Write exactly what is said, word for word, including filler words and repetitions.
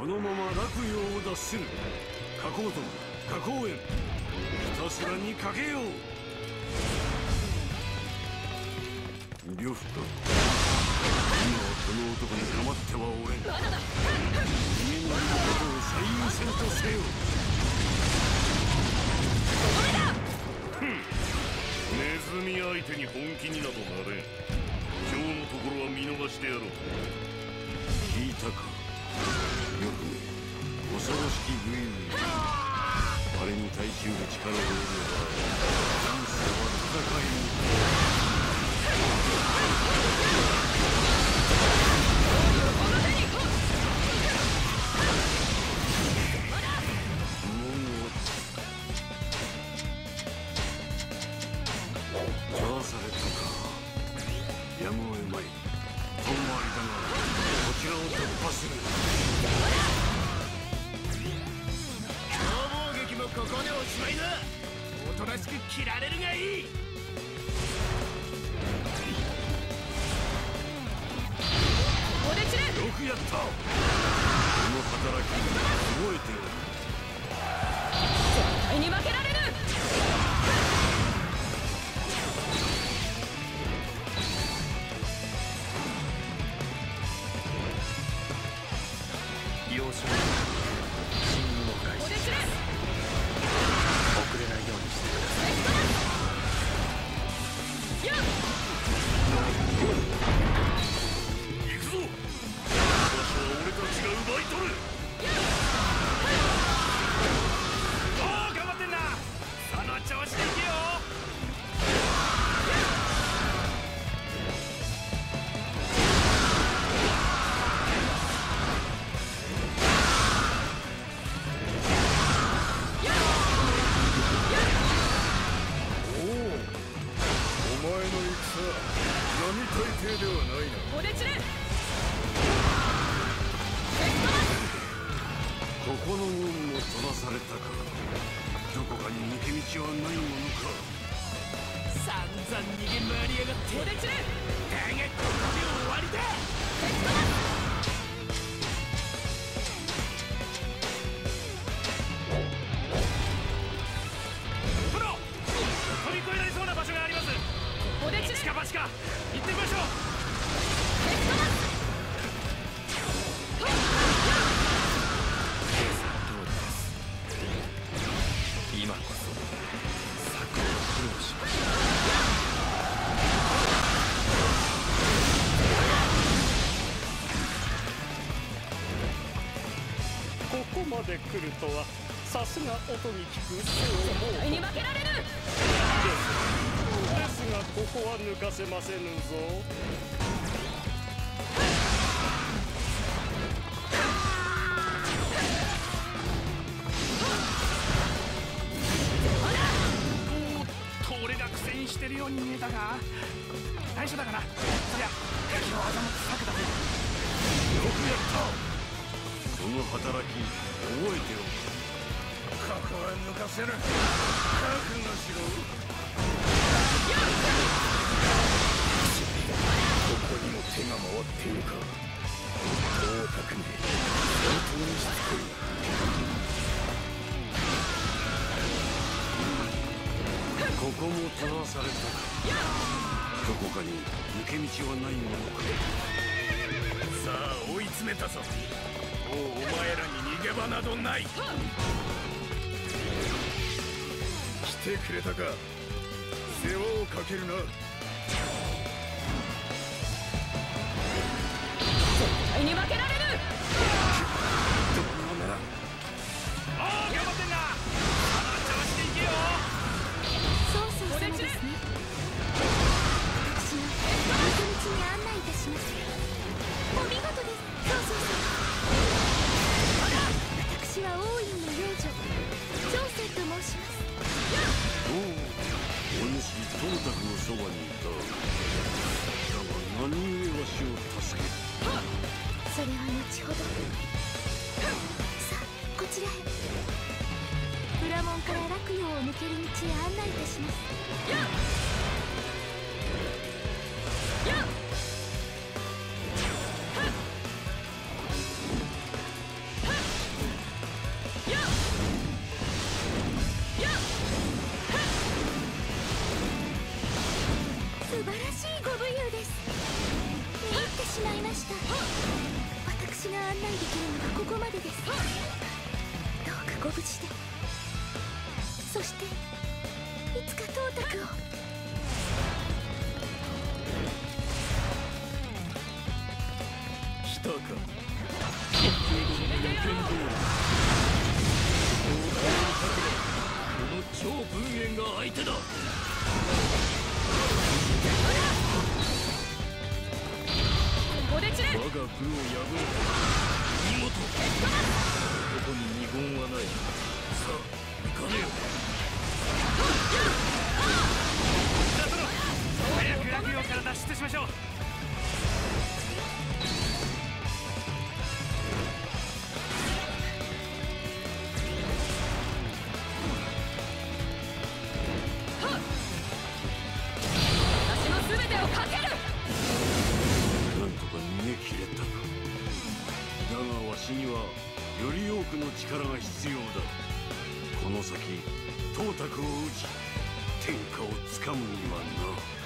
このまま楽陽を脱する。花崗洞、花崗園、ひたすらにかけよう。呂布か、今はこの男に構ってはおれん。人間のことを最優先とせよ。これだ。ふん、ネズミ相手に本気になどなれん。今日のところは見逃してやろう。聞いたか、よくね、恐ろしきグイグイ。あれに耐久で力を入れれば、ダンスは戦いに。もう邪魔されたか。やむを得まい。遠回りだが、こちらを突破する。ここでおしまいだ。おとなしく切られるがいい。ここで散れ。よくやった。この働き覚えてる。絶対に負けられる。要所進入を開始。ここで散れ。ここの運も取らされたか。どこかに抜け道はないものか。散々逃げ回りやがって。これ散れ。だがここで終わりだ。プロ、飛び越えられそうな場所があります。ここで散れ。一か八か行ってみましょう。ここまで来るとは、さすが音に聞くそう思う。絶対に負けられる。ですがここは抜かせませぬぞ。おっと、俺が苦戦してるように見えたが内緒だから、そりゃ敵を欺く策だぜ。よくやった。その働き、覚えておく。ここは抜かせる。覚悟しろ。ここにも手が回っているか。大宅に、本当にしつこい。ここも取らされたか。どこかに抜け道はないものか。さあ、追い詰めたぞ。もうお前らに逃げ場などない。来てくれたか。世話をかけるな。絶対に負けられる。どうならおう、頑張ってんな。あの調子でいけよ。そうそうそうですね。私はこの道に案内いたします。お見事です。そうそうそう、私は王院の養女、長生と申します。おお、お主董卓のそばにいた。だが何故わしを助ける。それは後ほど。さあ、こちらへ。裏門から洛陽を抜ける道へ案内いたします。やっやっこまでです。どうかご無事で、そしていつかトータクを。来たか、決定の予見通り、この超文猿が相手だ。我が部を破る見事、ここに二言はない。さあ行かねよ。早く悪用から脱出しましょう。私の全てをかける。だがわしにはより多くの力が必要だ。この先トータクを討ち天下をつかむにはな。